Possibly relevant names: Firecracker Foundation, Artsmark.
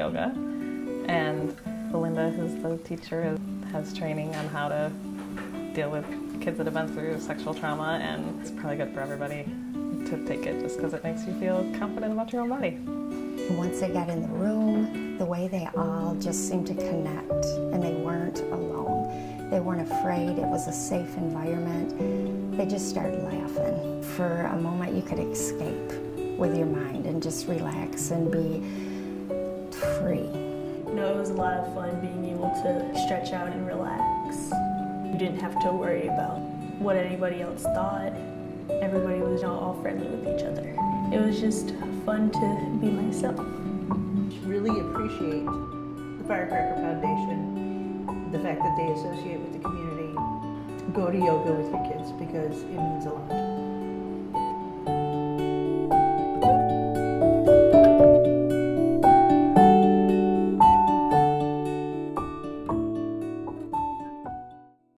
yoga. And Belinda, who's the teacher, has training on how to deal with kids that have been through sexual trauma, and it's probably good for everybody to take it just because it makes you feel confident about your own body. Once they got in the room, the way they all just seemed to connect, and they weren't alone. They weren't afraid. It was a safe environment. They just started laughing. For a moment, you could escape with your mind and just relax and be free. You know, it was a lot of fun being able to stretch out and relax. You didn't have to worry about what anybody else thought. Everybody was all friendly with each other. It was just fun to be myself. Really appreciate the Firecracker Foundation, the fact that they associate with the community. Go to yoga with your kids because it means a lot.